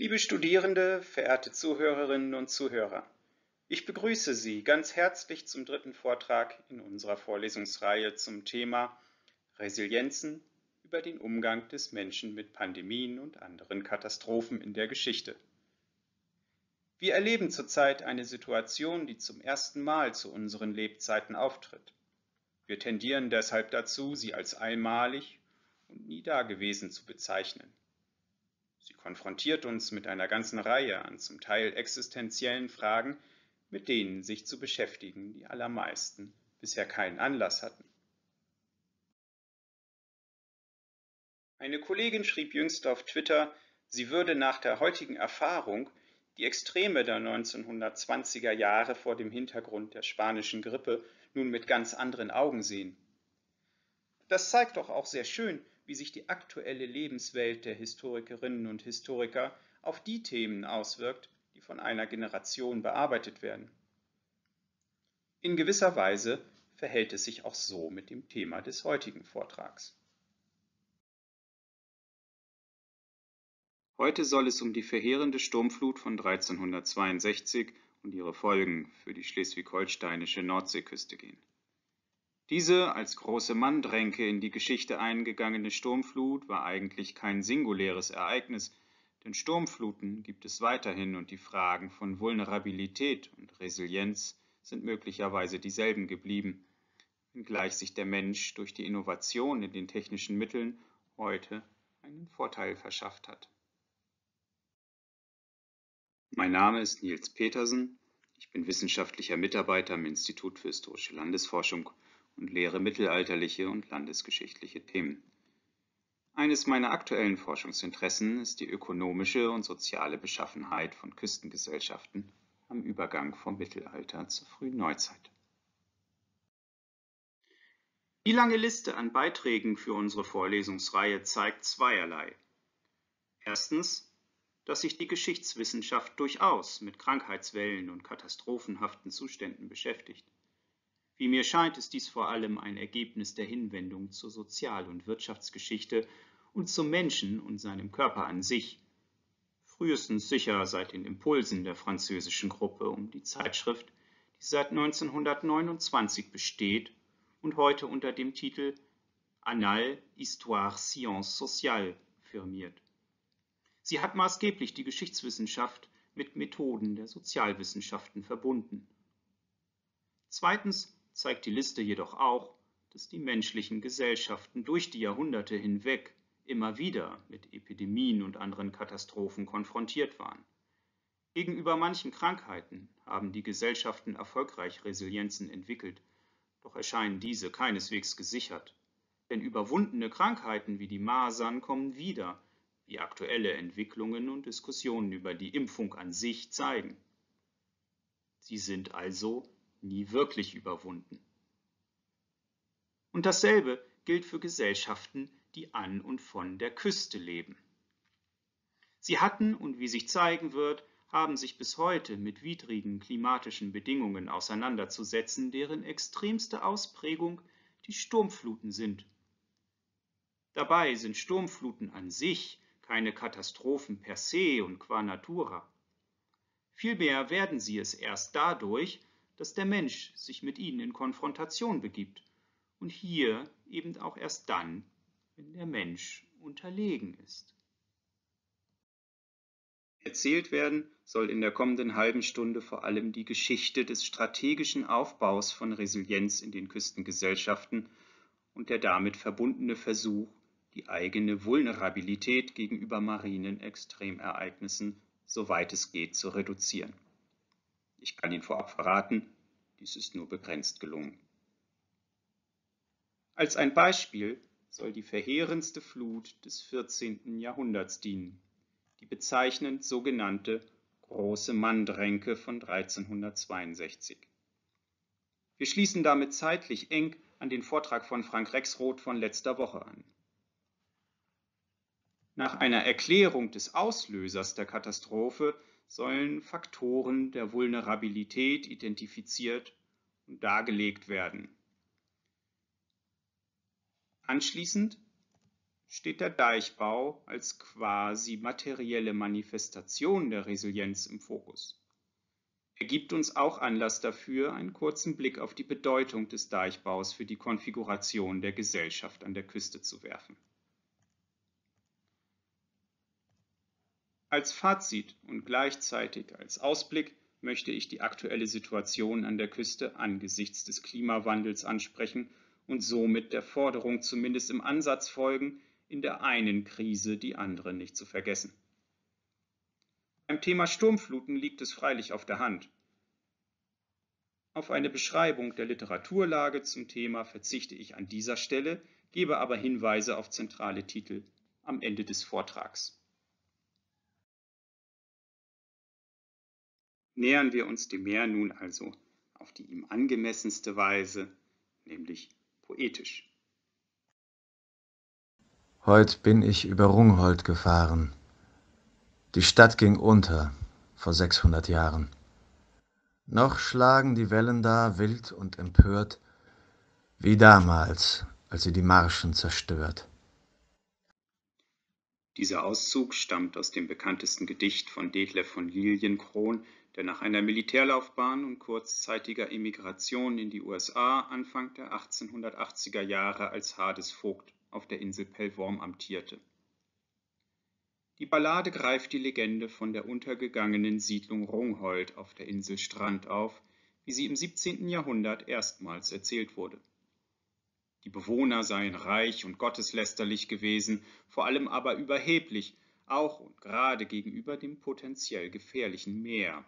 Liebe Studierende, verehrte Zuhörerinnen und Zuhörer, ich begrüße Sie ganz herzlich zum dritten Vortrag in unserer Vorlesungsreihe zum Thema Resilienzen über den Umgang des Menschen mit Pandemien und anderen Katastrophen in der Geschichte. Wir erleben zurzeit eine Situation, die zum ersten Mal zu unseren Lebzeiten auftritt. Wir tendieren deshalb dazu, sie als einmalig und nie dagewesen zu bezeichnen. Sie konfrontiert uns mit einer ganzen Reihe an zum Teil existenziellen Fragen, mit denen sich zu beschäftigen die allermeisten bisher keinen Anlass hatten. Eine Kollegin schrieb jüngst auf Twitter, sie würde nach der heutigen Erfahrung die Extreme der 1920er Jahre vor dem Hintergrund der spanischen Grippe nun mit ganz anderen Augen sehen. Das zeigt doch auch sehr schön, wie sich die aktuelle Lebenswelt der Historikerinnen und Historiker auf die Themen auswirkt, die von einer Generation bearbeitet werden. In gewisser Weise verhält es sich auch so mit dem Thema des heutigen Vortrags. Heute soll es um die verheerende Sturmflut von 1362 und ihre Folgen für die schleswig-holsteinische Nordseeküste gehen. Diese als große Mandränke in die Geschichte eingegangene Sturmflut war eigentlich kein singuläres Ereignis, denn Sturmfluten gibt es weiterhin und die Fragen von Vulnerabilität und Resilienz sind möglicherweise dieselben geblieben, wenngleich sich der Mensch durch die Innovation in den technischen Mitteln heute einen Vorteil verschafft hat. Mein Name ist Niels Petersen, ich bin wissenschaftlicher Mitarbeiter am Institut für historische Landesforschung und lehre mittelalterliche und landesgeschichtliche Themen. Eines meiner aktuellen Forschungsinteressen ist die ökonomische und soziale Beschaffenheit von Küstengesellschaften am Übergang vom Mittelalter zur frühen Neuzeit. Die lange Liste an Beiträgen für unsere Vorlesungsreihe zeigt zweierlei. Erstens, dass sich die Geschichtswissenschaft durchaus mit Krankheitswellen und katastrophenhaften Zuständen beschäftigt. Wie mir scheint, ist dies vor allem ein Ergebnis der Hinwendung zur Sozial- und Wirtschaftsgeschichte und zum Menschen und seinem Körper an sich, frühestens sicher seit den Impulsen der französischen Gruppe um die Zeitschrift, die seit 1929 besteht und heute unter dem Titel Annales Histoire Sciences Sociales firmiert. Sie hat maßgeblich die Geschichtswissenschaft mit Methoden der Sozialwissenschaften verbunden. Zweitens zeigt die Liste jedoch auch, dass die menschlichen Gesellschaften durch die Jahrhunderte hinweg immer wieder mit Epidemien und anderen Katastrophen konfrontiert waren. Gegenüber manchen Krankheiten haben die Gesellschaften erfolgreich Resilienzen entwickelt, doch erscheinen diese keineswegs gesichert. Denn überwundene Krankheiten wie die Masern kommen wieder, wie aktuelle Entwicklungen und Diskussionen über die Impfung an sich zeigen. Sie sind also nie wirklich überwunden. Und dasselbe gilt für Gesellschaften, die an und von der Küste leben. Sie hatten und wie sich zeigen wird, haben sich bis heute mit widrigen klimatischen Bedingungen auseinanderzusetzen, deren extremste Ausprägung die Sturmfluten sind. Dabei sind Sturmfluten an sich keine Katastrophen per se und qua natura. Vielmehr werden sie es erst dadurch, dass der Mensch sich mit ihnen in Konfrontation begibt und hier eben auch erst dann, wenn der Mensch unterlegen ist. Erzählt werden soll in der kommenden halben Stunde vor allem die Geschichte des strategischen Aufbaus von Resilienz in den Küstengesellschaften und der damit verbundene Versuch, die eigene Vulnerabilität gegenüber marinen Extremereignissen, soweit es geht, zu reduzieren. Ich kann Ihnen vorab verraten, dies ist nur begrenzt gelungen. Als ein Beispiel soll die verheerendste Flut des 14. Jahrhunderts dienen, die bezeichnend sogenannte Große Mandränke von 1362. Wir schließen damit zeitlich eng an den Vortrag von Frank Rexroth von letzter Woche an. Nach einer Erklärung des Auslösers der Katastrophe sollen Faktoren der Vulnerabilität identifiziert und dargelegt werden. Anschließend steht der Deichbau als quasi materielle Manifestation der Resilienz im Fokus. Er gibt uns auch Anlass dafür, einen kurzen Blick auf die Bedeutung des Deichbaus für die Konfiguration der Gesellschaft an der Küste zu werfen. Als Fazit und gleichzeitig als Ausblick möchte ich die aktuelle Situation an der Küste angesichts des Klimawandels ansprechen und somit der Forderung zumindest im Ansatz folgen, in der einen Krise die andere nicht zu vergessen. Beim Thema Sturmfluten liegt es freilich auf der Hand. Auf eine Beschreibung der Literaturlage zum Thema verzichte ich an dieser Stelle, gebe aber Hinweise auf zentrale Titel am Ende des Vortrags. Nähern wir uns dem Meer nun also auf die ihm angemessenste Weise, nämlich poetisch. Heut bin ich über Rungholt gefahren. Die Stadt ging unter vor 600 Jahren. Noch schlagen die Wellen da wild und empört, wie damals, als sie die Marschen zerstört. Dieser Auszug stammt aus dem bekanntesten Gedicht von Detlev von Liliencron, der nach einer Militärlaufbahn und kurzzeitiger Emigration in die USA Anfang der 1880er Jahre als Hadesvogt auf der Insel Pellworm amtierte. Die Ballade greift die Legende von der untergegangenen Siedlung Rungholt auf der Insel Strand auf, wie sie im 17. Jahrhundert erstmals erzählt wurde. Die Bewohner seien reich und gotteslästerlich gewesen, vor allem aber überheblich, auch und gerade gegenüber dem potenziell gefährlichen Meer.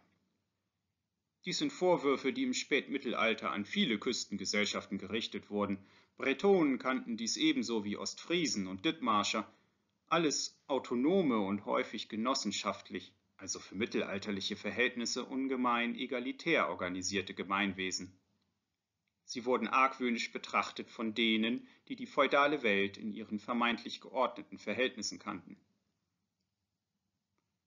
Dies sind Vorwürfe, die im Spätmittelalter an viele Küstengesellschaften gerichtet wurden. Bretonen kannten dies ebenso wie Ostfriesen und Dithmarscher. Alles autonome und häufig genossenschaftlich, also für mittelalterliche Verhältnisse ungemein egalitär organisierte Gemeinwesen. Sie wurden argwöhnisch betrachtet von denen, die die feudale Welt in ihren vermeintlich geordneten Verhältnissen kannten.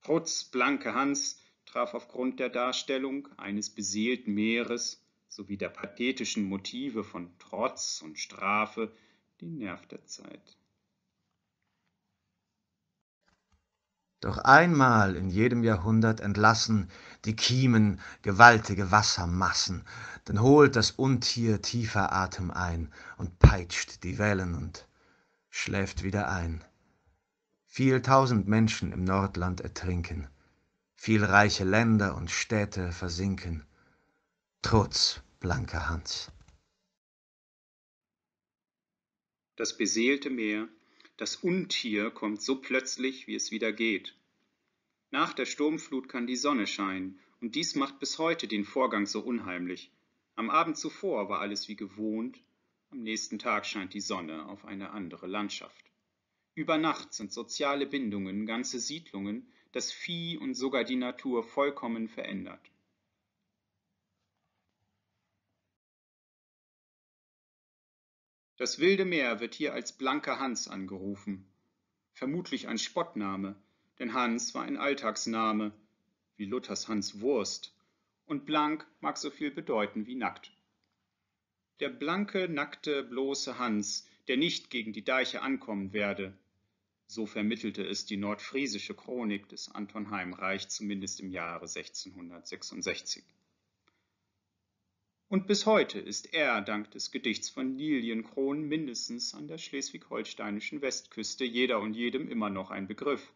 Trutz, blanke Hans, traf aufgrund der Darstellung eines beseelten Meeres sowie der pathetischen Motive von Trotz und Strafe den Nerv der Zeit. Doch einmal in jedem Jahrhundert entlassen die Kiemen gewaltige Wassermassen, dann holt das Untier tiefer Atem ein und peitscht die Wellen und schläft wieder ein. Viel tausend Menschen im Nordland ertrinken, viel reiche Länder und Städte versinken. Trotz blanker Hans. Das beseelte Meer, das Untier kommt so plötzlich, wie es wieder geht. Nach der Sturmflut kann die Sonne scheinen, und dies macht bis heute den Vorgang so unheimlich. Am Abend zuvor war alles wie gewohnt, am nächsten Tag scheint die Sonne auf eine andere Landschaft. Über Nacht sind soziale Bindungen, ganze Siedlungen, das Vieh und sogar die Natur vollkommen verändert. Das wilde Meer wird hier als blanker Hans angerufen, vermutlich ein Spottname, denn Hans war ein Alltagsname, wie Luthers Hans Wurst, und blank mag so viel bedeuten wie nackt. Der blanke, nackte, bloße Hans, der nicht gegen die Deiche ankommen werde, so vermittelte es die nordfriesische Chronik des Anton Heimreich zumindest im Jahre 1666. Und bis heute ist er, dank des Gedichts von Liliencron, mindestens an der schleswig-holsteinischen Westküste jeder und jedem immer noch ein Begriff.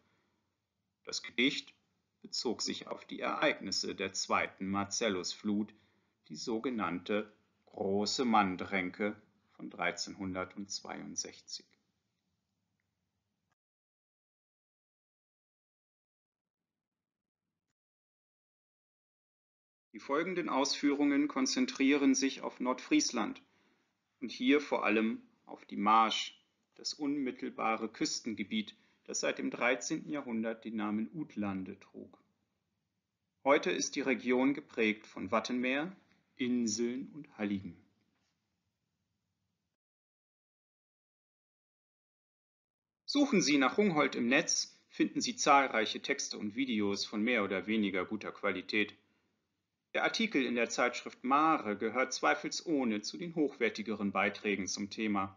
Das Gedicht bezog sich auf die Ereignisse der zweiten Marcellusflut, die sogenannte Große Mandränke von 1362. Die folgenden Ausführungen konzentrieren sich auf Nordfriesland und hier vor allem auf die Marsch, das unmittelbare Küstengebiet, das seit dem 13. Jahrhundert den Namen Utlande trug. Heute ist die Region geprägt von Wattenmeer, Inseln und Halligen. Suchen Sie nach Rungholt im Netz, finden Sie zahlreiche Texte und Videos von mehr oder weniger guter Qualität. Der Artikel in der Zeitschrift Mare gehört zweifelsohne zu den hochwertigeren Beiträgen zum Thema.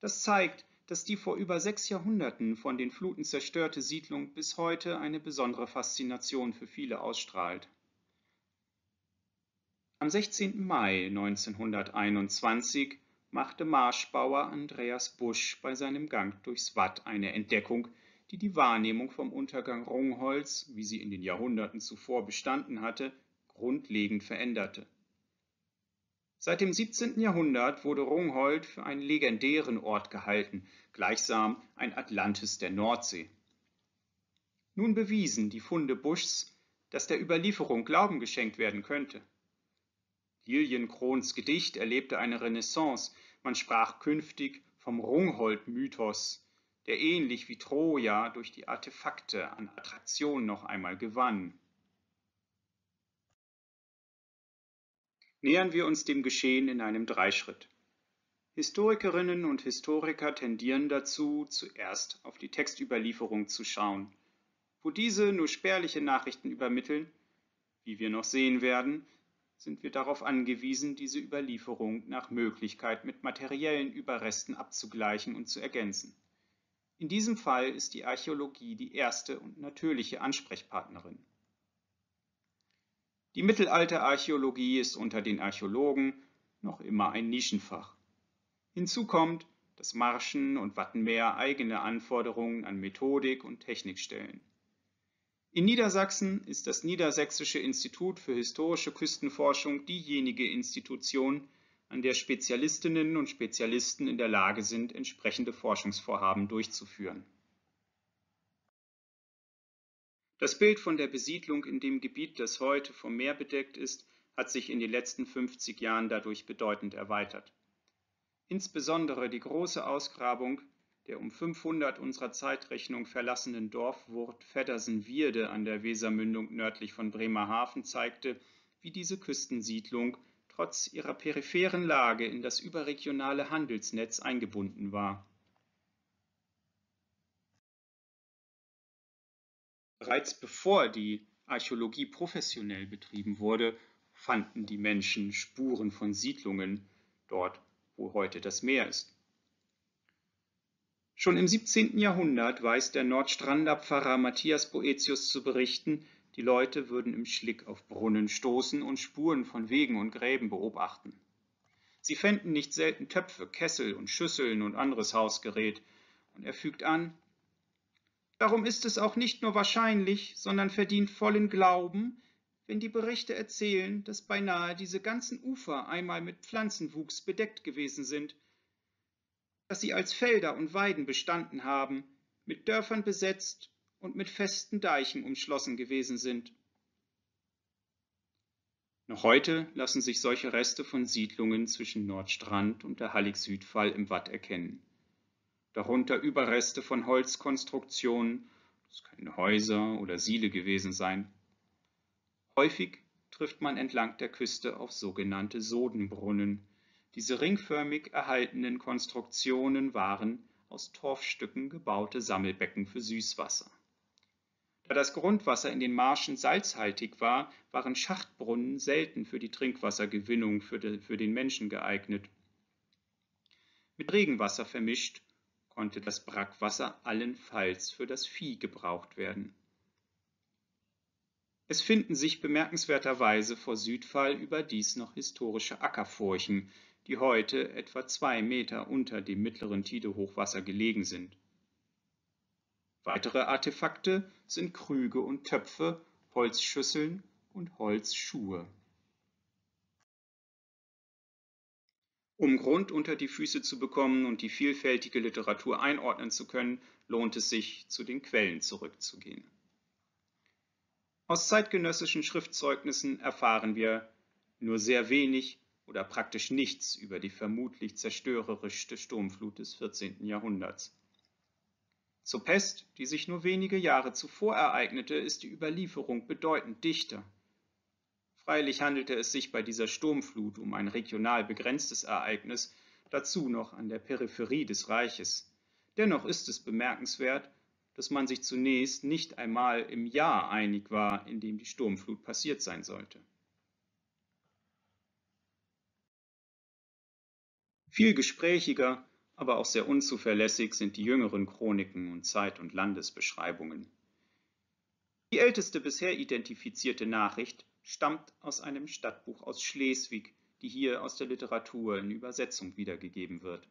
Das zeigt, dass die vor über 6 Jahrhunderten von den Fluten zerstörte Siedlung bis heute eine besondere Faszination für viele ausstrahlt. Am 16. Mai 1921 machte Marschbauer Andreas Busch bei seinem Gang durchs Watt eine Entdeckung, die die Wahrnehmung vom Untergang Rungholts, wie sie in den Jahrhunderten zuvor bestanden hatte, grundlegend veränderte. Seit dem 17. Jahrhundert wurde Rungholt für einen legendären Ort gehalten, gleichsam ein Atlantis der Nordsee. Nun bewiesen die Funde Buschs, dass der Überlieferung Glauben geschenkt werden könnte. Liliencrons Gedicht erlebte eine Renaissance, man sprach künftig vom Rungholt-Mythos, der ähnlich wie Troja durch die Artefakte an Attraktion noch einmal gewann. Nähern wir uns dem Geschehen in einem Dreischritt. Historikerinnen und Historiker tendieren dazu, zuerst auf die Textüberlieferung zu schauen, wo diese nur spärliche Nachrichten übermitteln, wie wir noch sehen werden, sind wir darauf angewiesen, diese Überlieferung nach Möglichkeit mit materiellen Überresten abzugleichen und zu ergänzen. In diesem Fall ist die Archäologie die erste und natürliche Ansprechpartnerin. Die Mittelalterarchäologie ist unter den Archäologen noch immer ein Nischenfach. Hinzu kommt, dass Marschen und Wattenmeer eigene Anforderungen an Methodik und Technik stellen. In Niedersachsen ist das Niedersächsische Institut für historische Küstenforschung diejenige Institution, an der Spezialistinnen und Spezialisten in der Lage sind, entsprechende Forschungsvorhaben durchzuführen. Das Bild von der Besiedlung in dem Gebiet, das heute vom Meer bedeckt ist, hat sich in den letzten 50 Jahren dadurch bedeutend erweitert. Insbesondere die große Ausgrabung der um 500 unserer Zeitrechnung verlassenen Dorfwurt Feddersen-Wierde an der Wesermündung nördlich von Bremerhaven zeigte, wie diese Küstensiedlung trotz ihrer peripheren Lage in das überregionale Handelsnetz eingebunden war. Bereits bevor die Archäologie professionell betrieben wurde, fanden die Menschen Spuren von Siedlungen dort, wo heute das Meer ist. Schon im 17. Jahrhundert weiß der Nordstrander Pfarrer Matthias Boetius zu berichten, die Leute würden im Schlick auf Brunnen stoßen und Spuren von Wegen und Gräben beobachten. Sie fänden nicht selten Töpfe, Kessel und Schüsseln und anderes Hausgerät. Und er fügt an, darum ist es auch nicht nur wahrscheinlich, sondern verdient vollen Glauben, wenn die Berichte erzählen, dass beinahe diese ganzen Ufer einmal mit Pflanzenwuchs bedeckt gewesen sind, dass sie als Felder und Weiden bestanden haben, mit Dörfern besetzt und mit festen Deichen umschlossen gewesen sind. Noch heute lassen sich solche Reste von Siedlungen zwischen Nordstrand und der Hallig-Südfall im Watt erkennen. Darunter Überreste von Holzkonstruktionen, das können Häuser oder Siele gewesen sein. Häufig trifft man entlang der Küste auf sogenannte Sodenbrunnen. Diese ringförmig erhaltenen Konstruktionen waren aus Torfstücken gebaute Sammelbecken für Süßwasser. Da das Grundwasser in den Marschen salzhaltig war, waren Schachtbrunnen selten für die Trinkwassergewinnung für den Menschen geeignet. Mit Regenwasser vermischt, konnte das Brackwasser allenfalls für das Vieh gebraucht werden. Es finden sich bemerkenswerterweise vor Südfall überdies noch historische Ackerfurchen, die heute etwa 2 Meter unter dem mittleren Tidehochwasser gelegen sind. Weitere Artefakte sind Krüge und Töpfe, Holzschüsseln und Holzschuhe. Um Grund unter die Füße zu bekommen und die vielfältige Literatur einordnen zu können, lohnt es sich, zu den Quellen zurückzugehen. Aus zeitgenössischen Schriftzeugnissen erfahren wir nur sehr wenig oder praktisch nichts über die vermutlich zerstörerischste Sturmflut des 14. Jahrhunderts. Zur Pest, die sich nur wenige Jahre zuvor ereignete, ist die Überlieferung bedeutend dichter. Freilich handelte es sich bei dieser Sturmflut um ein regional begrenztes Ereignis, dazu noch an der Peripherie des Reiches. Dennoch ist es bemerkenswert, dass man sich zunächst nicht einmal im Jahr einig war, in dem die Sturmflut passiert sein sollte. Viel gesprächiger aber auch sehr unzuverlässig sind die jüngeren Chroniken und Zeit- und Landesbeschreibungen. Die älteste bisher identifizierte Nachricht stammt aus einem Stadtbuch aus Schleswig, die hier aus der Literatur in Übersetzung wiedergegeben wird.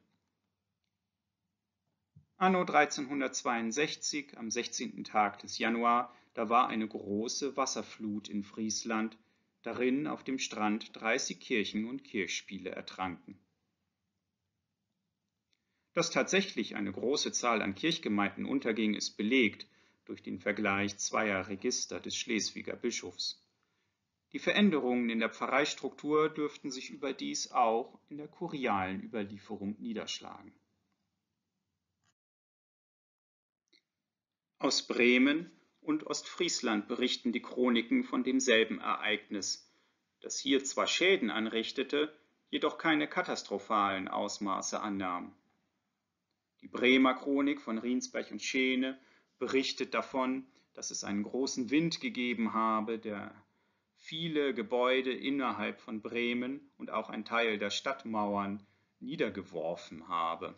Anno 1362, am 16. Tag des Januar, da war eine große Wasserflut in Friesland, darin auf dem Strand 30 Kirchen und Kirchspiele ertranken. Dass tatsächlich eine große Zahl an Kirchgemeinden unterging, ist belegt durch den Vergleich zweier Register des Schleswiger Bischofs. Die Veränderungen in der Pfarreistruktur dürften sich überdies auch in der kurialen Überlieferung niederschlagen. Aus Bremen und Ostfriesland berichten die Chroniken von demselben Ereignis, das hier zwar Schäden anrichtete, jedoch keine katastrophalen Ausmaße annahm. Die Bremer Chronik von Riensberg und Scheene berichtet davon, dass es einen großen Wind gegeben habe, der viele Gebäude innerhalb von Bremen und auch ein Teil der Stadtmauern niedergeworfen habe.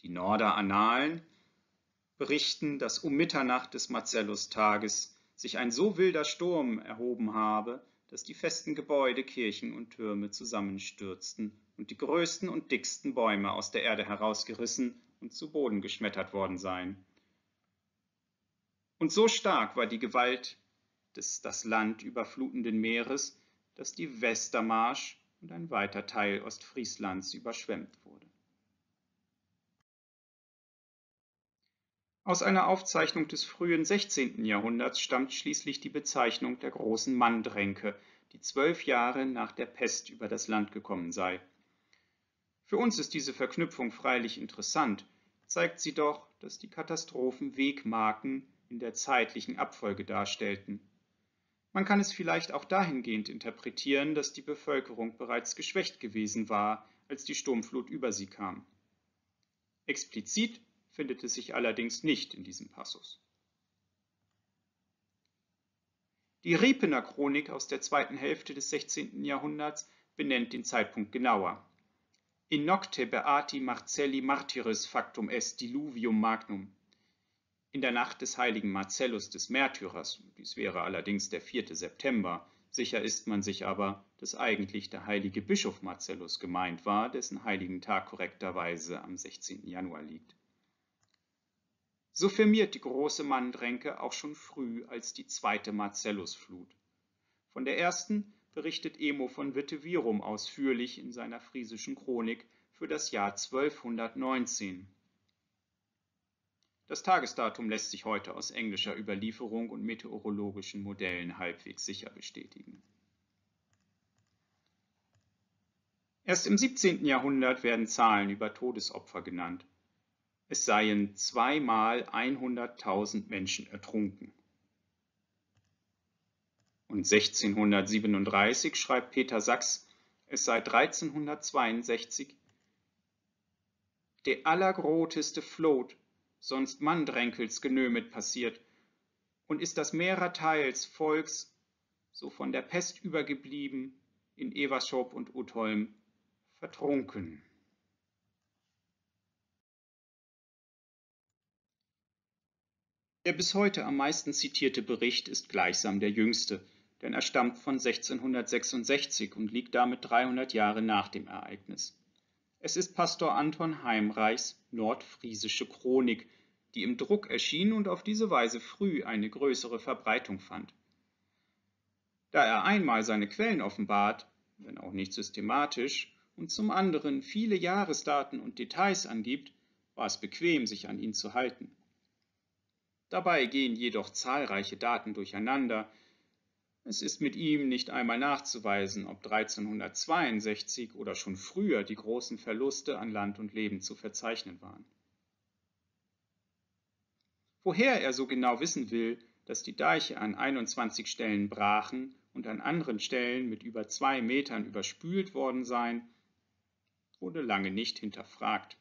Die Norderannalen berichten, dass um Mitternacht des Marcellustages sich ein so wilder Sturm erhoben habe, dass die festen Gebäude, Kirchen und Türme zusammenstürzten und die größten und dicksten Bäume aus der Erde herausgerissen und zu Boden geschmettert worden seien. Und so stark war die Gewalt des das Land überflutenden Meeres, dass die Westermarsch und ein weiter Teil Ostfrieslands überschwemmt wurde. Aus einer Aufzeichnung des frühen 16. Jahrhunderts stammt schließlich die Bezeichnung der großen Mandränke, die 12 Jahre nach der Pest über das Land gekommen sei. Für uns ist diese Verknüpfung freilich interessant, zeigt sie doch, dass die Katastrophen Wegmarken in der zeitlichen Abfolge darstellten. Man kann es vielleicht auch dahingehend interpretieren, dass die Bevölkerung bereits geschwächt gewesen war, als die Sturmflut über sie kam. Explizit findet es sich allerdings nicht in diesem Passus. Die Riepener Chronik aus der zweiten Hälfte des 16. Jahrhunderts benennt den Zeitpunkt genauer. In nocte beati Marcelli martyris factum est diluvium magnum. In der Nacht des heiligen Marcellus des Märtyrers, dies wäre allerdings der 4. September, sicher ist man sich aber, dass eigentlich der heilige Bischof Marcellus gemeint war, dessen heiligen Tag korrekterweise am 16. Januar liegt. So firmiert die große Mandränke auch schon früh als die zweite Marcellusflut. Von der ersten berichtet Emo von Wittevirum ausführlich in seiner friesischen Chronik für das Jahr 1219. Das Tagesdatum lässt sich heute aus englischer Überlieferung und meteorologischen Modellen halbwegs sicher bestätigen. Erst im 17. Jahrhundert werden Zahlen über Todesopfer genannt. Es seien zweimal 100.000 Menschen ertrunken. Und 1637 schreibt Peter Sachs, es sei 1362 de allergroteste Flot, sonst Mandränkels genömet passiert, und ist das mehrerteils Volks, so von der Pest übergeblieben, in Everschop und Utholm vertrunken. Der bis heute am meisten zitierte Bericht ist gleichsam der jüngste, denn er stammt von 1666 und liegt damit 300 Jahre nach dem Ereignis. Es ist Pastor Anton Heimreichs Nordfriesische Chronik, die im Druck erschien und auf diese Weise früh eine größere Verbreitung fand. Da er einmal seine Quellen offenbart, wenn auch nicht systematisch, und zum anderen viele Jahresdaten und Details angibt, war es bequem, sich an ihn zu halten. Dabei gehen jedoch zahlreiche Daten durcheinander. Es ist mit ihm nicht einmal nachzuweisen, ob 1362 oder schon früher die großen Verluste an Land und Leben zu verzeichnen waren. Woher er so genau wissen will, dass die Deiche an 21 Stellen brachen und an anderen Stellen mit über 2 Metern überspült worden seien, wurde lange nicht hinterfragt.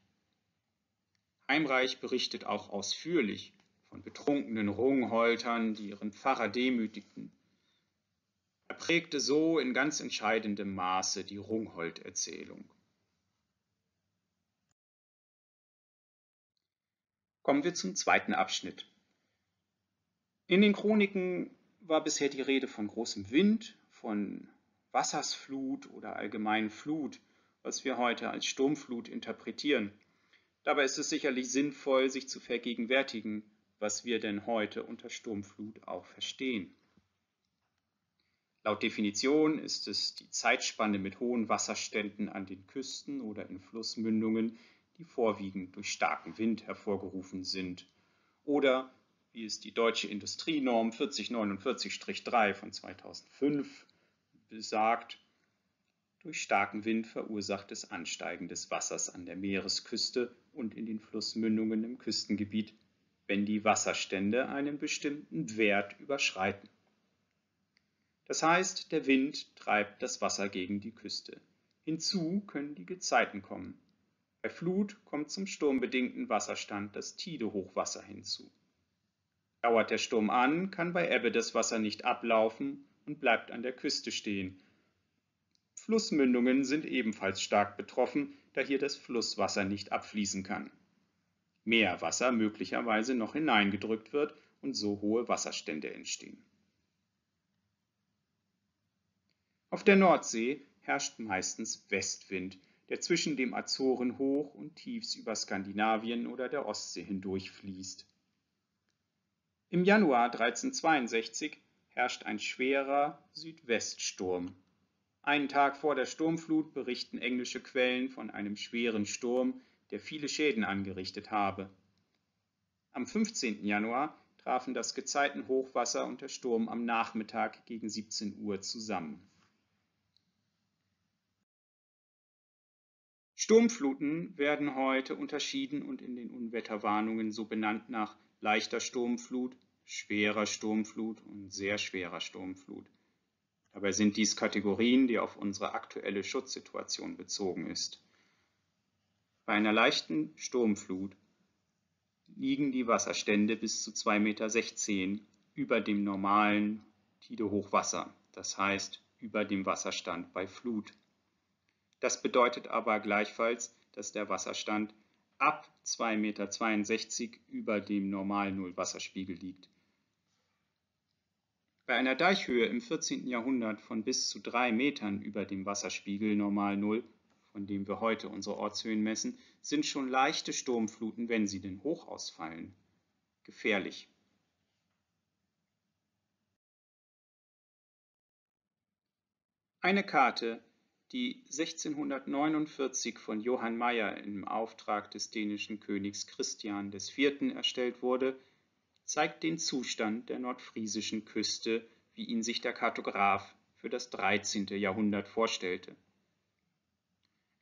Heimreich berichtet auch ausführlich von betrunkenen Rungholtern, die ihren Pfarrer demütigten. Er prägte so in ganz entscheidendem Maße die Rungholt-Erzählung. Kommen wir zum zweiten Abschnitt. In den Chroniken war bisher die Rede von großem Wind, von Wassersflut oder allgemein Flut, was wir heute als Sturmflut interpretieren. Dabei ist es sicherlich sinnvoll, sich zu vergegenwärtigen, was wir denn heute unter Sturmflut auch verstehen. Laut Definition ist es die Zeitspanne mit hohen Wasserständen an den Küsten oder in Flussmündungen, die vorwiegend durch starken Wind hervorgerufen sind. Oder, wie es die deutsche Industrienorm 4049-3 von 2005 besagt, durch starken Wind verursachtes Ansteigen des Wassers an der Meeresküste und in den Flussmündungen im Küstengebiet, wenn die Wasserstände einen bestimmten Wert überschreiten. Das heißt, der Wind treibt das Wasser gegen die Küste. Hinzu können die Gezeiten kommen. Bei Flut kommt zum sturmbedingten Wasserstand das Tidehochwasser hinzu. Dauert der Sturm an, kann bei Ebbe das Wasser nicht ablaufen und bleibt an der Küste stehen. Flussmündungen sind ebenfalls stark betroffen, da hier das Flusswasser nicht abfließen kann. Meerwasser möglicherweise noch hineingedrückt wird und so hohe Wasserstände entstehen. Auf der Nordsee herrscht meistens Westwind, der zwischen dem Azoren hoch und tiefs über Skandinavien oder der Ostsee hindurch fließt. Im Januar 1362 herrscht ein schwerer Südweststurm. Einen Tag vor der Sturmflut berichten englische Quellen von einem schweren Sturm, der viele Schäden angerichtet habe. Am 15. Januar trafen das Gezeitenhochwasser und der Sturm am Nachmittag gegen 17 Uhr zusammen. Sturmfluten werden heute unterschieden und in den Unwetterwarnungen so benannt nach leichter Sturmflut, schwerer Sturmflut und sehr schwerer Sturmflut. Dabei sind dies Kategorien, die auf unsere aktuelle Schutzsituation bezogen ist. Bei einer leichten Sturmflut liegen die Wasserstände bis zu 2,16 Meter über dem normalen Tidehochwasser, das heißt über dem Wasserstand bei Flut. Das bedeutet aber gleichfalls, dass der Wasserstand ab 2,62 Meter über dem normalen Nullwasserspiegel liegt. Bei einer Deichhöhe im 14. Jahrhundert von bis zu 3 Metern über dem Wasserspiegel normal Null, von dem wir heute unsere Ortshöhen messen, sind schon leichte Sturmfluten, wenn sie denn hoch ausfallen, gefährlich. Eine Karte, die 1649 von Johann Meyer im Auftrag des dänischen Königs Christian IV. Erstellt wurde, zeigt den Zustand der nordfriesischen Küste, wie ihn sich der Kartograf für das 13. Jahrhundert vorstellte.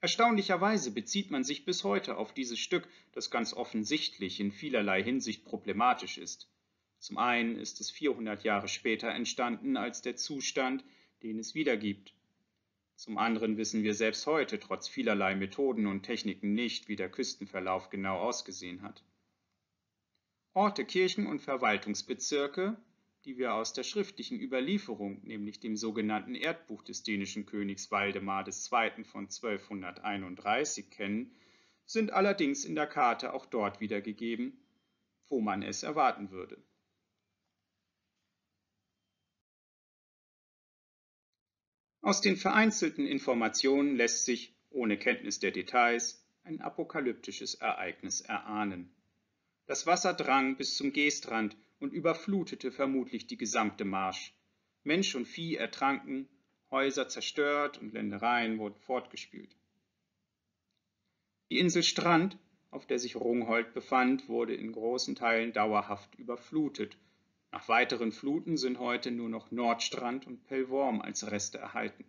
Erstaunlicherweise bezieht man sich bis heute auf dieses Stück, das ganz offensichtlich in vielerlei Hinsicht problematisch ist. Zum einen ist es 400 Jahre später entstanden als der Zustand, den es wiedergibt. Zum anderen wissen wir selbst heute trotz vielerlei Methoden und Techniken nicht, wie der Küstenverlauf genau ausgesehen hat. Orte, Kirchen und Verwaltungsbezirke, die wir aus der schriftlichen Überlieferung, nämlich dem sogenannten Erdbuch des dänischen Königs Waldemar II. Von 1231 kennen, sind allerdings in der Karte auch dort wiedergegeben, wo man es erwarten würde. Aus den vereinzelten Informationen lässt sich, ohne Kenntnis der Details, ein apokalyptisches Ereignis erahnen. Das Wasser drang bis zum Geestrand und überflutete vermutlich die gesamte Marsch. Mensch und Vieh ertranken, Häuser zerstört und Ländereien wurden fortgespült. Die Insel Strand, auf der sich Rungholt befand, wurde in großen Teilen dauerhaft überflutet. Nach weiteren Fluten sind heute nur noch Nordstrand und Pellworm als Reste erhalten.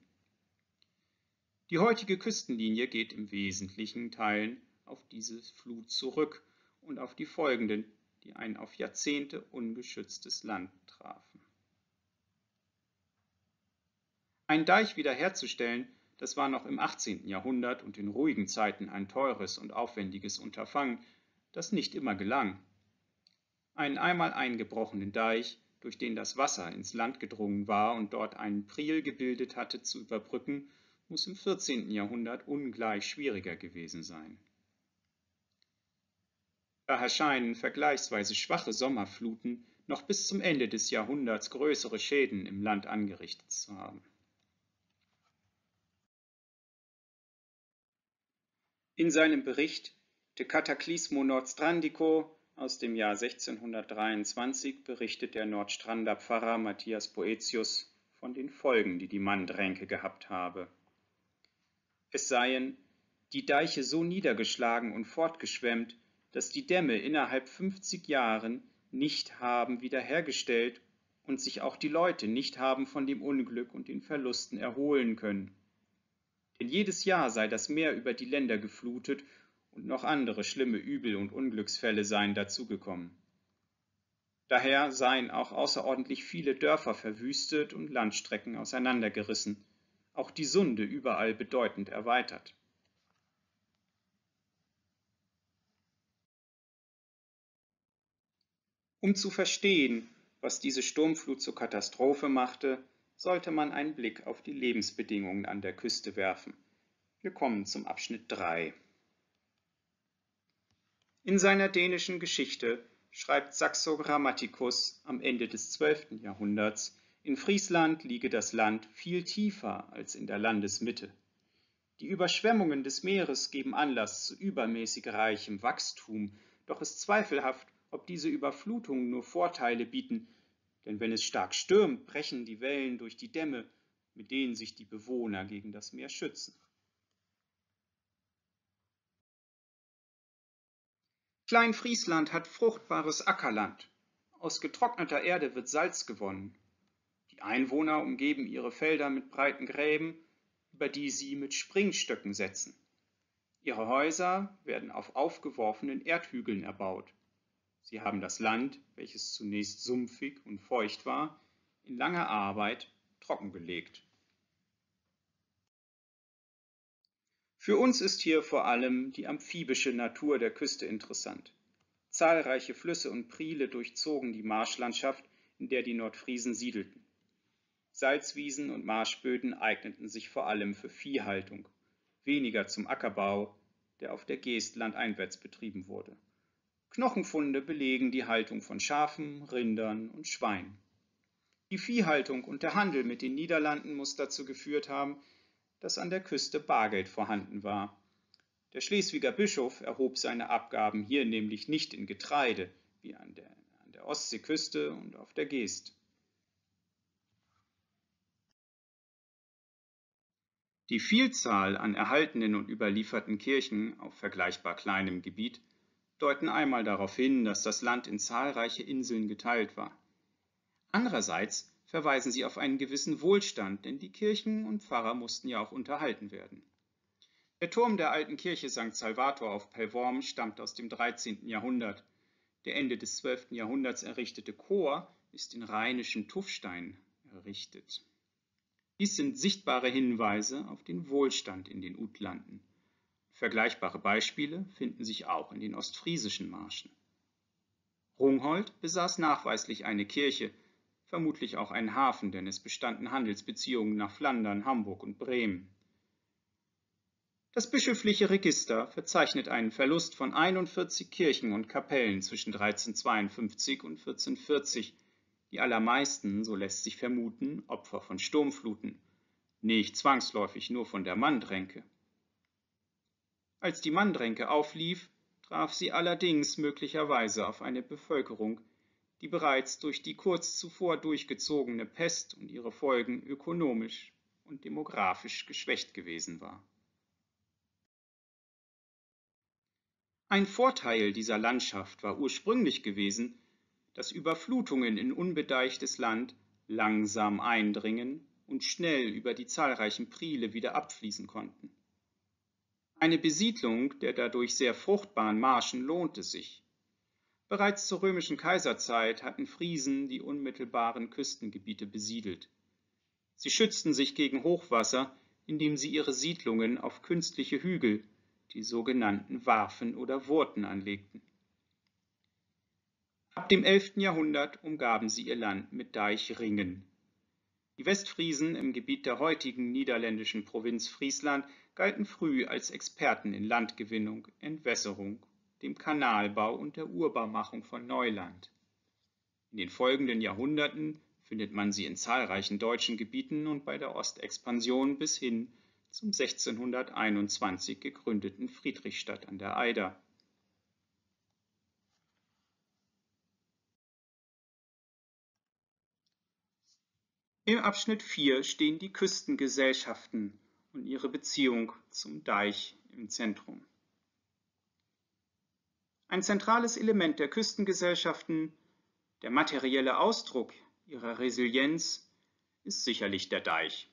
Die heutige Küstenlinie geht im wesentlichen Teilen auf diese Flut zurück und auf die folgenden, die ein auf Jahrzehnte ungeschütztes Land trafen. Ein Deich wiederherzustellen, das war noch im 18. Jahrhundert und in ruhigen Zeiten ein teures und aufwendiges Unterfangen, das nicht immer gelang. Einen einmal eingebrochenen Deich, durch den das Wasser ins Land gedrungen war und dort einen Priel gebildet hatte, zu überbrücken, muss im 14. Jahrhundert ungleich schwieriger gewesen sein. Da erscheinen vergleichsweise schwache Sommerfluten noch bis zum Ende des Jahrhunderts größere Schäden im Land angerichtet zu haben. In seinem Bericht De Cataclismo Nordstrandico aus dem Jahr 1623 berichtet der Nordstrander Pfarrer Matthias Boetius von den Folgen, die die Mandränke gehabt habe. Es seien die Deiche so niedergeschlagen und fortgeschwemmt, dass die Dämme innerhalb 50 Jahren nicht haben wiederhergestellt und sich auch die Leute nicht haben von dem Unglück und den Verlusten erholen können. Denn jedes Jahr sei das Meer über die Länder geflutet und noch andere schlimme Übel- und Unglücksfälle seien dazugekommen. Daher seien auch außerordentlich viele Dörfer verwüstet und Landstrecken auseinandergerissen, auch die Sunde überall bedeutend erweitert. Um zu verstehen, was diese Sturmflut zur Katastrophe machte, sollte man einen Blick auf die Lebensbedingungen an der Küste werfen. Wir kommen zum Abschnitt 3. In seiner dänischen Geschichte schreibt Saxo Grammaticus am Ende des 12. Jahrhunderts, in Friesland liege das Land viel tiefer als in der Landesmitte. Die Überschwemmungen des Meeres geben Anlass zu übermäßig reichem Wachstum, doch ist zweifelhaft, ob diese Überflutungen nur Vorteile bieten, denn wenn es stark stürmt, brechen die Wellen durch die Dämme, mit denen sich die Bewohner gegen das Meer schützen. Kleinfriesland hat fruchtbares Ackerland. Aus getrockneter Erde wird Salz gewonnen. Die Einwohner umgeben ihre Felder mit breiten Gräben, über die sie mit Springstöcken setzen. Ihre Häuser werden auf aufgeworfenen Erdhügeln erbaut. Sie haben das Land, welches zunächst sumpfig und feucht war, in langer Arbeit trockengelegt. Für uns ist hier vor allem die amphibische Natur der Küste interessant. Zahlreiche Flüsse und Priele durchzogen die Marschlandschaft, in der die Nordfriesen siedelten. Salzwiesen und Marschböden eigneten sich vor allem für Viehhaltung, weniger zum Ackerbau, der auf der Geest landeinwärts betrieben wurde. Knochenfunde belegen die Haltung von Schafen, Rindern und Schweinen. Die Viehhaltung und der Handel mit den Niederlanden muss dazu geführt haben, dass an der Küste Bargeld vorhanden war. Der Schleswiger Bischof erhob seine Abgaben hier nämlich nicht in Getreide, wie an der Ostseeküste und auf der Geest. Die Vielzahl an erhaltenen und überlieferten Kirchen auf vergleichbar kleinem Gebiet deuten einmal darauf hin, dass das Land in zahlreiche Inseln geteilt war. Andererseits verweisen sie auf einen gewissen Wohlstand, denn die Kirchen und Pfarrer mussten ja auch unterhalten werden. Der Turm der alten Kirche St. Salvator auf Pellworm stammt aus dem 13. Jahrhundert. Der Ende des 12. Jahrhunderts errichtete Chor ist in rheinischen Tuffstein errichtet. Dies sind sichtbare Hinweise auf den Wohlstand in den Utlanden. Vergleichbare Beispiele finden sich auch in den ostfriesischen Marschen. Rungholt besaß nachweislich eine Kirche, vermutlich auch einen Hafen, denn es bestanden Handelsbeziehungen nach Flandern, Hamburg und Bremen. Das bischöfliche Register verzeichnet einen Verlust von 41 Kirchen und Kapellen zwischen 1352 und 1440, die allermeisten, so lässt sich vermuten, Opfer von Sturmfluten, nicht zwangsläufig nur von der Mandränke. Als die Mandränke auflief, traf sie allerdings möglicherweise auf eine Bevölkerung, die bereits durch die kurz zuvor durchgezogene Pest und ihre Folgen ökonomisch und demografisch geschwächt gewesen war. Ein Vorteil dieser Landschaft war ursprünglich gewesen, dass Überflutungen in unbedeichtes Land langsam eindringen und schnell über die zahlreichen Priele wieder abfließen konnten. Eine Besiedlung der dadurch sehr fruchtbaren Marschen lohnte sich. Bereits zur römischen Kaiserzeit hatten Friesen die unmittelbaren Küstengebiete besiedelt. Sie schützten sich gegen Hochwasser, indem sie ihre Siedlungen auf künstliche Hügel, die sogenannten Warfen oder Wurten, anlegten. Ab dem 11. Jahrhundert umgaben sie ihr Land mit Deichringen. Die Westfriesen im Gebiet der heutigen niederländischen Provinz Friesland galten früh als Experten in Landgewinnung, Entwässerung, dem Kanalbau und der Urbarmachung von Neuland. In den folgenden Jahrhunderten findet man sie in zahlreichen deutschen Gebieten und bei der Ostexpansion bis hin zum 1621 gegründeten Friedrichstadt an der Eider. Im Abschnitt 4 stehen die Küstengesellschaften und ihre Beziehung zum Deich im Zentrum. Ein zentrales Element der Küstengesellschaften, der materielle Ausdruck ihrer Resilienz, ist sicherlich der Deich.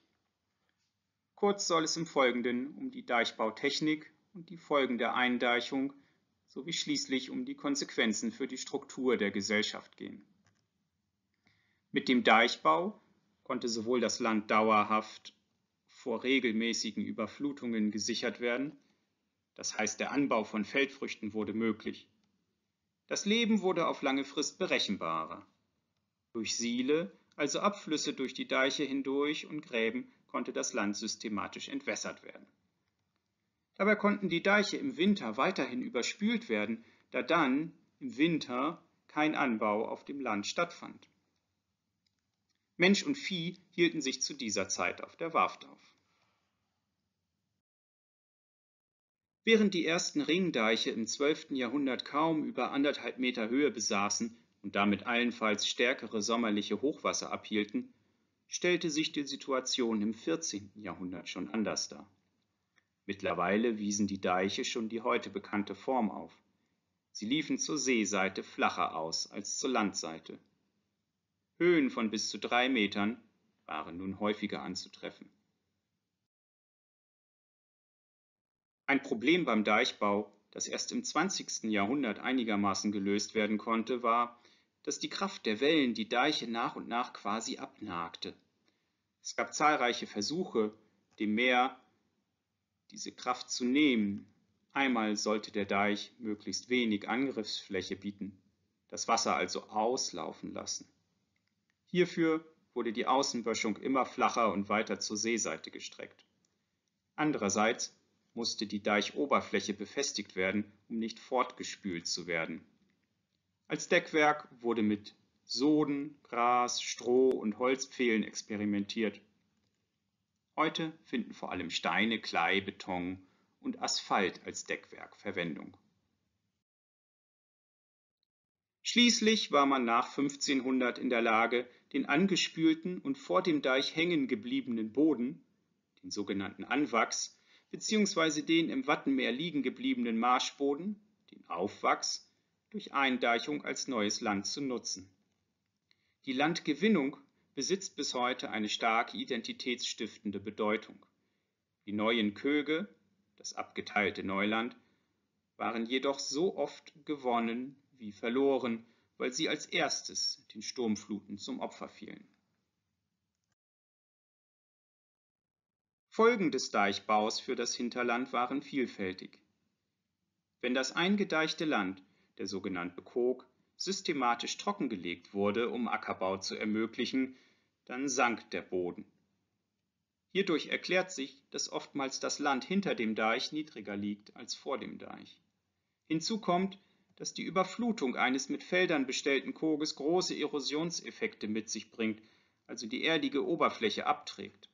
Kurz soll es im Folgenden um die Deichbautechnik und die Folgen der Eindeichung sowie schließlich um die Konsequenzen für die Struktur der Gesellschaft gehen. Mit dem Deichbau konnte sowohl das Land dauerhaft vor regelmäßigen Überflutungen gesichert werden, das heißt, der Anbau von Feldfrüchten wurde möglich. Das Leben wurde auf lange Frist berechenbarer. Durch Siele, also Abflüsse durch die Deiche hindurch und Gräben, konnte das Land systematisch entwässert werden. Dabei konnten die Deiche im Winter weiterhin überspült werden, da dann im Winter kein Anbau auf dem Land stattfand. Mensch und Vieh hielten sich zu dieser Zeit auf der Warft auf. Während die ersten Ringdeiche im 12. Jahrhundert kaum über 1,5 Meter Höhe besaßen und damit allenfalls stärkere sommerliche Hochwasser abhielten, stellte sich die Situation im 14. Jahrhundert schon anders dar. Mittlerweile wiesen die Deiche schon die heute bekannte Form auf. Sie liefen zur Seeseite flacher aus als zur Landseite. Höhen von bis zu 3 Metern waren nun häufiger anzutreffen. Ein Problem beim Deichbau, das erst im 20. Jahrhundert einigermaßen gelöst werden konnte, war, dass die Kraft der Wellen die Deiche nach und nach quasi abnagte. Es gab zahlreiche Versuche, dem Meer diese Kraft zu nehmen. Einmal sollte der Deich möglichst wenig Angriffsfläche bieten, das Wasser also auslaufen lassen. Hierfür wurde die Außenböschung immer flacher und weiter zur Seeseite gestreckt. Andererseits musste die Deichoberfläche befestigt werden, um nicht fortgespült zu werden. Als Deckwerk wurde mit Soden, Gras, Stroh und Holzpfählen experimentiert. Heute finden vor allem Steine, Klei, Beton und Asphalt als Deckwerk Verwendung. Schließlich war man nach 1500 in der Lage, den angespülten und vor dem Deich hängen gebliebenen Boden, den sogenannten Anwachs, bzw. den im Wattenmeer liegen gebliebenen Marschboden, den Aufwachs, durch Eindeichung als neues Land zu nutzen. Die Landgewinnung besitzt bis heute eine stark identitätsstiftende Bedeutung. Die neuen Köge, das abgeteilte Neuland, waren jedoch so oft gewonnen wie verloren, weil sie als erstes den Sturmfluten zum Opfer fielen. Folgen des Deichbaus für das Hinterland waren vielfältig. Wenn das eingedeichte Land, der sogenannte Kog, systematisch trockengelegt wurde, um Ackerbau zu ermöglichen, dann sank der Boden. Hierdurch erklärt sich, dass oftmals das Land hinter dem Deich niedriger liegt als vor dem Deich. Hinzu kommt, dass die Überflutung eines mit Feldern bestellten Koges große Erosionseffekte mit sich bringt, also die erdige Oberfläche abträgt.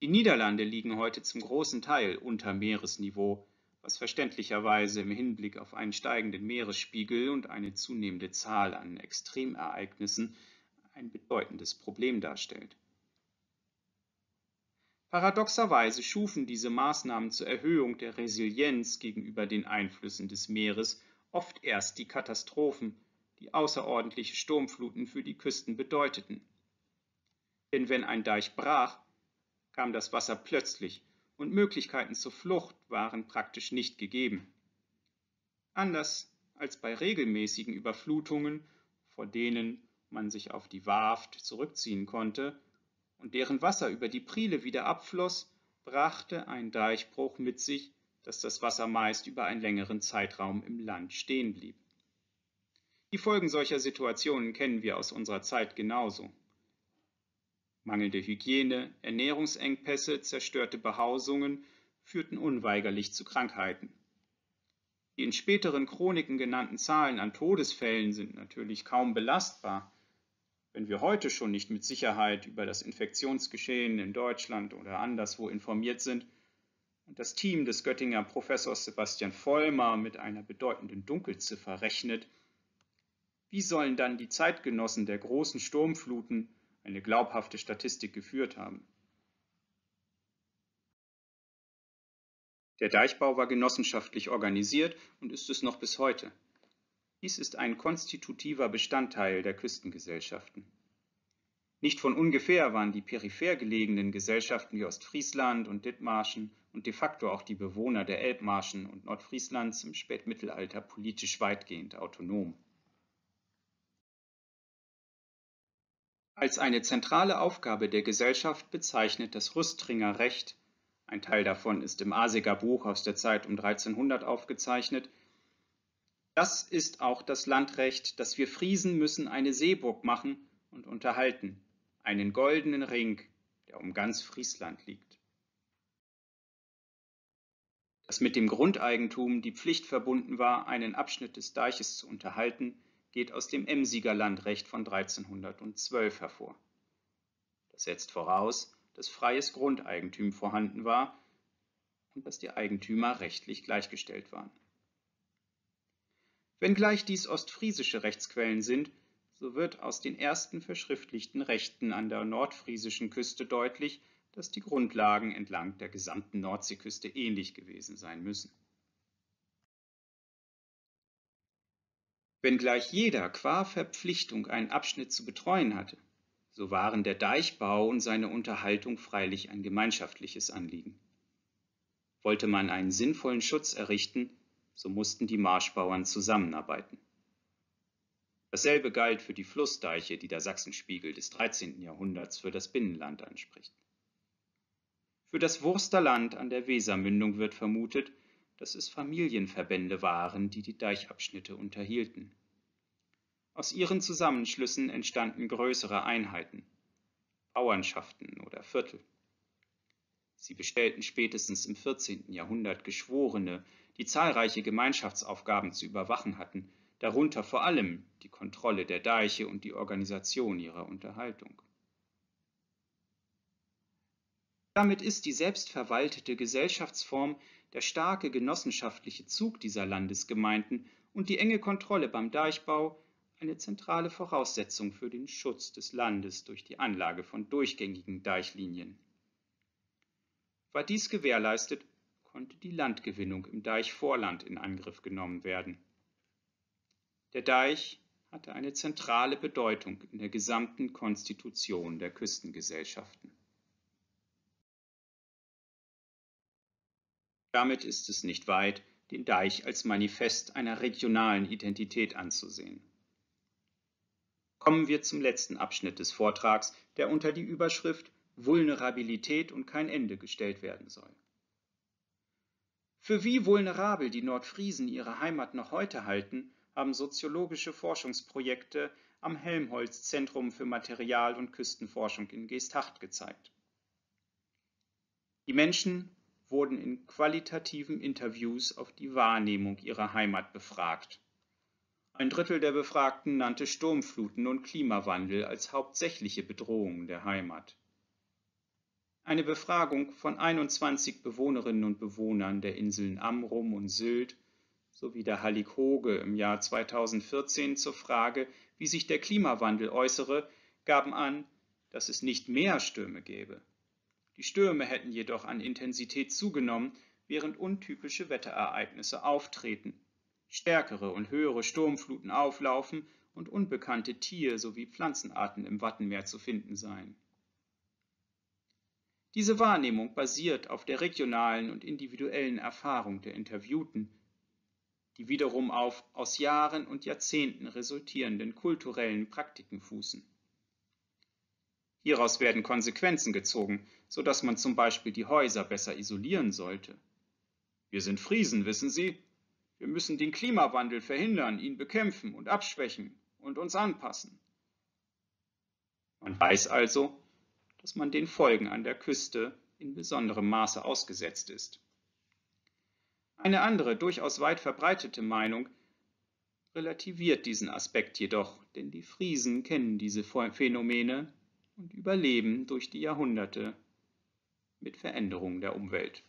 Die Niederlande liegen heute zum großen Teil unter Meeresniveau, was verständlicherweise im Hinblick auf einen steigenden Meeresspiegel und eine zunehmende Zahl an Extremereignissen ein bedeutendes Problem darstellt. Paradoxerweise schufen diese Maßnahmen zur Erhöhung der Resilienz gegenüber den Einflüssen des Meeres oft erst die Katastrophen, die außerordentliche Sturmfluten für die Küsten bedeuteten. Denn wenn ein Deich brach, kam das Wasser plötzlich und Möglichkeiten zur Flucht waren praktisch nicht gegeben. Anders als bei regelmäßigen Überflutungen, vor denen man sich auf die Warft zurückziehen konnte, und deren Wasser über die Priele wieder abfloss, brachte ein Deichbruch mit sich, dass das Wasser meist über einen längeren Zeitraum im Land stehen blieb. Die Folgen solcher Situationen kennen wir aus unserer Zeit genauso. Mangelnde Hygiene, Ernährungsengpässe, zerstörte Behausungen führten unweigerlich zu Krankheiten. Die in späteren Chroniken genannten Zahlen an Todesfällen sind natürlich kaum belastbar. Wenn wir heute schon nicht mit Sicherheit über das Infektionsgeschehen in Deutschland oder anderswo informiert sind und das Team des Göttinger Professors Sebastian Vollmer mit einer bedeutenden Dunkelziffer rechnet, wie sollen dann die Zeitgenossen der großen Sturmfluten eine glaubhafte Statistik geführt haben? Der Deichbau war genossenschaftlich organisiert und ist es noch bis heute. Dies ist ein konstitutiver Bestandteil der Küstengesellschaften. Nicht von ungefähr waren die peripher gelegenen Gesellschaften wie Ostfriesland und Dithmarschen und de facto auch die Bewohner der Elbmarschen und Nordfrieslands im Spätmittelalter politisch weitgehend autonom. Als eine zentrale Aufgabe der Gesellschaft bezeichnet das Rüstringer Recht, ein Teil davon ist im Asiger Buch aus der Zeit um 1300 aufgezeichnet, das ist auch das Landrecht, dass wir Friesen müssen eine Seeburg machen und unterhalten, einen goldenen Ring, der um ganz Friesland liegt. Dass mit dem Grundeigentum die Pflicht verbunden war, einen Abschnitt des Deiches zu unterhalten, geht aus dem Emsiger Landrecht von 1312 hervor. Das setzt voraus, dass freies Grundeigentum vorhanden war und dass die Eigentümer rechtlich gleichgestellt waren. Wenngleich dies ostfriesische Rechtsquellen sind, so wird aus den ersten verschriftlichten Rechten an der nordfriesischen Küste deutlich, dass die Grundlagen entlang der gesamten Nordseeküste ähnlich gewesen sein müssen. Wenngleich jeder qua Verpflichtung einen Abschnitt zu betreuen hatte, so waren der Deichbau und seine Unterhaltung freilich ein gemeinschaftliches Anliegen. Wollte man einen sinnvollen Schutz errichten, so mussten die Marschbauern zusammenarbeiten. Dasselbe galt für die Flussdeiche, die der Sachsenspiegel des 13. Jahrhunderts für das Binnenland anspricht. Für das Wurster Land an der Wesermündung wird vermutet, dass es Familienverbände waren, die die Deichabschnitte unterhielten. Aus ihren Zusammenschlüssen entstanden größere Einheiten, Bauernschaften oder Viertel. Sie bestellten spätestens im 14. Jahrhundert Geschworene, die zahlreiche Gemeinschaftsaufgaben zu überwachen hatten, darunter vor allem die Kontrolle der Deiche und die Organisation ihrer Unterhaltung. Damit ist die selbstverwaltete Gesellschaftsform der starke genossenschaftliche Zug dieser Landesgemeinden und die enge Kontrolle beim Deichbau eine zentrale Voraussetzung für den Schutz des Landes durch die Anlage von durchgängigen Deichlinien. War dies gewährleistet, konnte die Landgewinnung im Deichvorland in Angriff genommen werden. Der Deich hatte eine zentrale Bedeutung in der gesamten Konstitution der Küstengesellschaften. Damit ist es nicht weit, den Deich als Manifest einer regionalen Identität anzusehen. Kommen wir zum letzten Abschnitt des Vortrags, der unter die Überschrift Vulnerabilität und kein Ende gestellt werden soll. Für wie vulnerabel die Nordfriesen ihre Heimat noch heute halten, haben soziologische Forschungsprojekte am Helmholtz-Zentrum für Material- und Küstenforschung in Geesthacht gezeigt. Die Menschen wurden in qualitativen Interviews auf die Wahrnehmung ihrer Heimat befragt. Ein Drittel der Befragten nannte Sturmfluten und Klimawandel als hauptsächliche Bedrohungen der Heimat. Eine Befragung von 21 Bewohnerinnen und Bewohnern der Inseln Amrum und Sylt sowie der Hallig-Hoge im Jahr 2014 zur Frage, wie sich der Klimawandel äußere, gaben an, dass es nicht mehr Stürme gäbe. Die Stürme hätten jedoch an Intensität zugenommen, während untypische Wetterereignisse auftreten, stärkere und höhere Sturmfluten auflaufen und unbekannte Tier- sowie Pflanzenarten im Wattenmeer zu finden seien. Diese Wahrnehmung basiert auf der regionalen und individuellen Erfahrung der Interviewten, die wiederum auf aus Jahren und Jahrzehnten resultierenden kulturellen Praktiken fußen. Hieraus werden Konsequenzen gezogen, sodass man zum Beispiel die Häuser besser isolieren sollte. Wir sind Friesen, wissen Sie. Wir müssen den Klimawandel verhindern, ihn bekämpfen und abschwächen und uns anpassen. Man weiß also, dass man den Folgen an der Küste in besonderem Maße ausgesetzt ist. Eine andere, durchaus weit verbreitete Meinung relativiert diesen Aspekt jedoch, denn die Friesen kennen diese Phänomene und überleben durch die Jahrhunderte mit Veränderungen der Umwelt.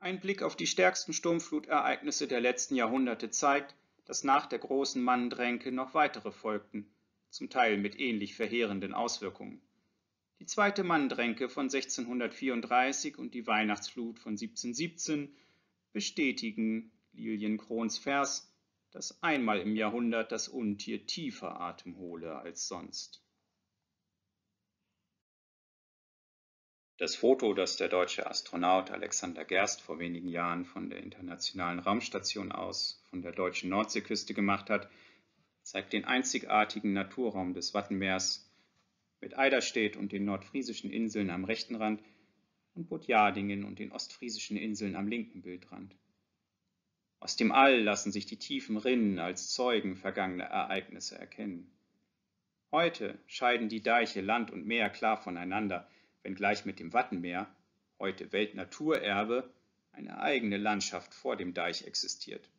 Ein Blick auf die stärksten Sturmflutereignisse der letzten Jahrhunderte zeigt, dass nach der großen Mandränke noch weitere folgten, zum Teil mit ähnlich verheerenden Auswirkungen. Die zweite Mandränke von 1634 und die Weihnachtsflut von 1717 bestätigen Liliencrons Vers, dass einmal im Jahrhundert das Untier tiefer Atem hole als sonst. Das Foto, das der deutsche Astronaut Alexander Gerst vor wenigen Jahren von der Internationalen Raumstation aus von der deutschen Nordseeküste gemacht hat, zeigt den einzigartigen Naturraum des Wattenmeers mit Eiderstedt und den nordfriesischen Inseln am rechten Rand und Budjadingen und den ostfriesischen Inseln am linken Bildrand. Aus dem All lassen sich die tiefen Rinnen als Zeugen vergangener Ereignisse erkennen. Heute scheiden die Deiche Land und Meer klar voneinander, wenngleich mit dem Wattenmeer, heute Weltnaturerbe, eine eigene Landschaft vor dem Deich existiert.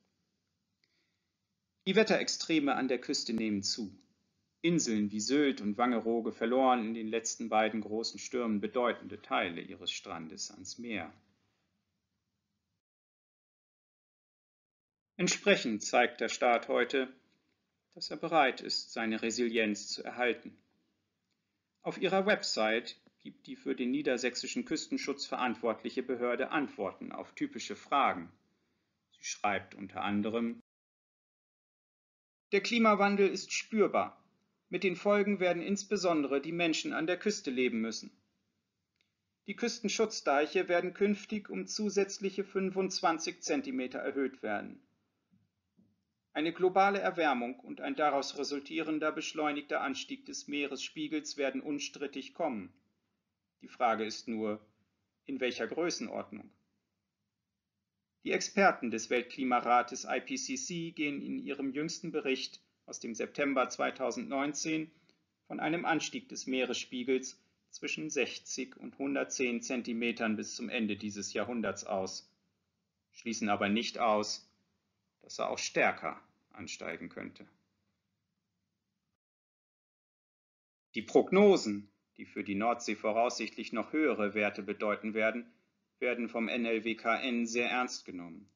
Die Wetterextreme an der Küste nehmen zu. Inseln wie Sylt und Wangerooge verloren in den letzten beiden großen Stürmen bedeutende Teile ihres Strandes ans Meer. Entsprechend zeigt der Staat heute, dass er bereit ist, seine Resilienz zu erhalten. Auf ihrer Website gibt die für den niedersächsischen Küstenschutz verantwortliche Behörde Antworten auf typische Fragen. Sie schreibt unter anderem: Der Klimawandel ist spürbar. Mit den Folgen werden insbesondere die Menschen an der Küste leben müssen. Die Küstenschutzdeiche werden künftig um zusätzliche 25 cm erhöht werden. Eine globale Erwärmung und ein daraus resultierender beschleunigter Anstieg des Meeresspiegels werden unstrittig kommen. Die Frage ist nur, in welcher Größenordnung? Die Experten des Weltklimarates IPCC gehen in ihrem jüngsten Bericht aus dem September 2019 von einem Anstieg des Meeresspiegels zwischen 60 und 110 Zentimetern bis zum Ende dieses Jahrhunderts aus, schließen aber nicht aus, dass er auch stärker ansteigen könnte. Die Prognosen, die für die Nordsee voraussichtlich noch höhere Werte bedeuten werden, werden vom NLWKN sehr ernst genommen.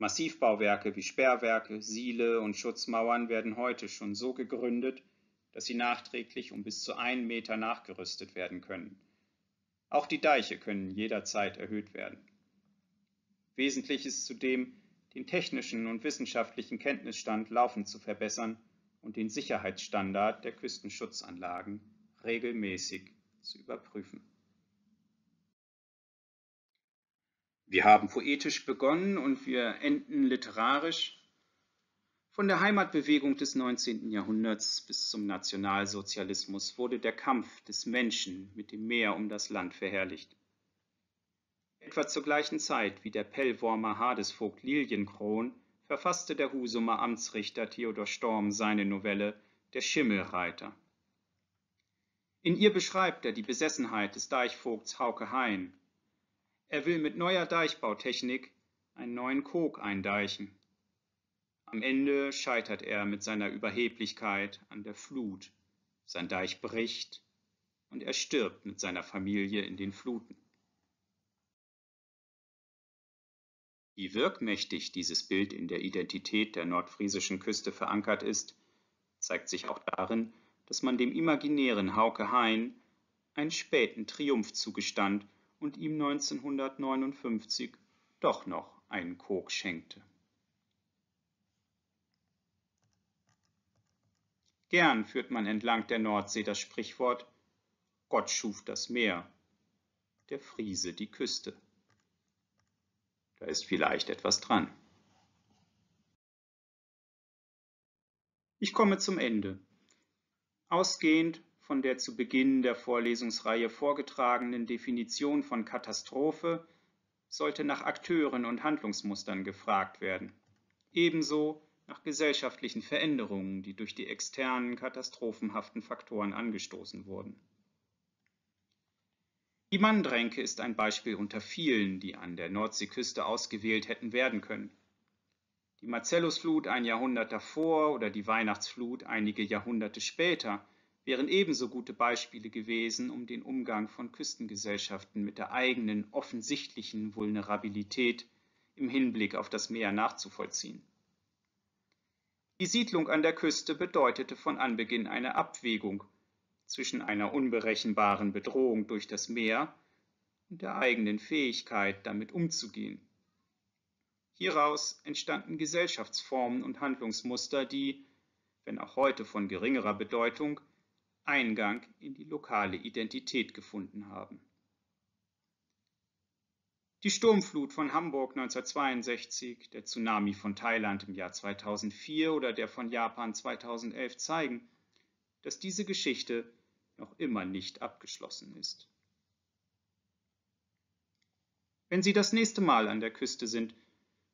Massivbauwerke wie Sperrwerke, Siele und Schutzmauern werden heute schon so gegründet, dass sie nachträglich um bis zu 1 Meter nachgerüstet werden können. Auch die Deiche können jederzeit erhöht werden. Wesentlich ist zudem, den technischen und wissenschaftlichen Kenntnisstand laufend zu verbessern und den Sicherheitsstandard der Küstenschutzanlagen regelmäßig zu überprüfen. Wir haben poetisch begonnen und wir enden literarisch. Von der Heimatbewegung des 19. Jahrhunderts bis zum Nationalsozialismus wurde der Kampf des Menschen mit dem Meer um das Land verherrlicht. Etwa zur gleichen Zeit wie der Pellwormer Hadesvogt Liliencron verfasste der Husumer Amtsrichter Theodor Storm seine Novelle Der Schimmelreiter. In ihr beschreibt er die Besessenheit des Deichvogts Hauke Hain. Er will mit neuer Deichbautechnik einen neuen Kog eindeichen. Am Ende scheitert er mit seiner Überheblichkeit an der Flut. Sein Deich bricht und er stirbt mit seiner Familie in den Fluten. Wie wirkmächtig dieses Bild in der Identität der nordfriesischen Küste verankert ist, zeigt sich auch darin, dass man dem imaginären Hauke Hain einen späten Triumph zugestand und ihm 1959 doch noch einen Kog schenkte. Gern führt man entlang der Nordsee das Sprichwort: Gott schuf das Meer, der Friese die Küste. Da ist vielleicht etwas dran. Ich komme zum Ende. Ausgehend von der zu Beginn der Vorlesungsreihe vorgetragenen Definition von Katastrophe sollte nach Akteuren und Handlungsmustern gefragt werden, ebenso nach gesellschaftlichen Veränderungen, die durch die externen katastrophenhaften Faktoren angestoßen wurden. Die Mandränke ist ein Beispiel unter vielen, die an der Nordseeküste ausgewählt hätten werden können. Die Marcellusflut ein Jahrhundert davor oder die Weihnachtsflut einige Jahrhunderte später wären ebenso gute Beispiele gewesen, um den Umgang von Küstengesellschaften mit der eigenen offensichtlichen Vulnerabilität im Hinblick auf das Meer nachzuvollziehen. Die Siedlung an der Küste bedeutete von Anbeginn eine Abwägung zwischen einer unberechenbaren Bedrohung durch das Meer und der eigenen Fähigkeit, damit umzugehen. Hieraus entstanden Gesellschaftsformen und Handlungsmuster, die, wenn auch heute von geringerer Bedeutung, Eingang in die lokale Identität gefunden haben. Die Sturmflut von Hamburg 1962, der Tsunami von Thailand im Jahr 2004 oder der von Japan 2011 zeigen, dass diese Geschichte noch immer nicht abgeschlossen ist. Wenn Sie das nächste Mal an der Küste sind,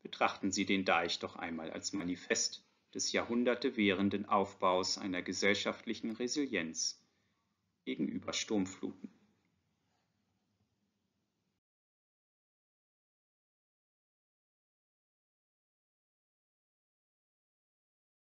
betrachten Sie den Deich doch einmal als Manifest des jahrhundertewährenden Aufbaus einer gesellschaftlichen Resilienz gegenüber Sturmfluten.